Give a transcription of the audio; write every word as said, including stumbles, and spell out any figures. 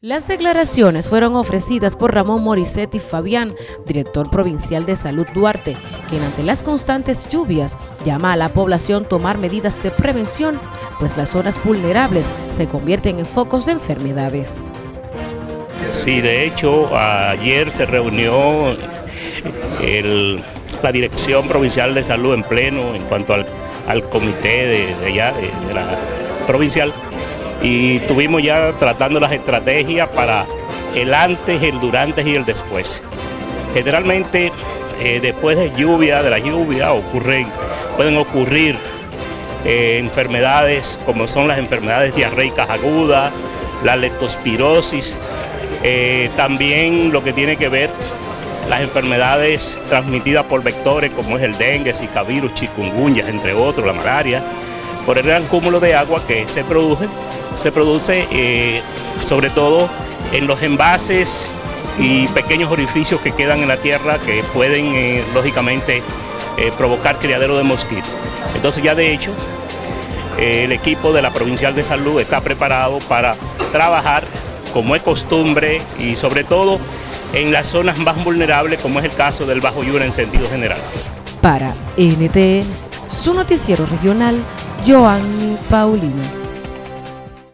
Las declaraciones fueron ofrecidas por Ramón Morissetti Fabián, director provincial de Salud Duarte, quien ante las constantes lluvias llama a la población a tomar medidas de prevención, pues las zonas vulnerables se convierten en focos de enfermedades. Sí, de hecho, ayer se reunió el, la Dirección Provincial de Salud en pleno en cuanto al, al comité de, de, allá, de, de la provincial, y estuvimos ya tratando las estrategias para el antes, el durante y el después. Generalmente eh, después de lluvia, de la lluvia ocurren, pueden ocurrir eh, enfermedades como son las enfermedades diarreicas agudas, la leptospirosis, eh, también lo que tiene que ver las enfermedades transmitidas por vectores como es el dengue, zika virus, chikungunya, entre otros, la malaria. Por el gran cúmulo de agua que se produce, se produce eh, sobre todo en los envases y pequeños orificios que quedan en la tierra que pueden eh, lógicamente eh, provocar criadero de mosquitos. Entonces ya de hecho eh, el equipo de la Provincial de Salud está preparado para trabajar como es costumbre y sobre todo en las zonas más vulnerables como es el caso del Bajo Yura en sentido general. Para N T N, su noticiero regional, Giovanni Paulino.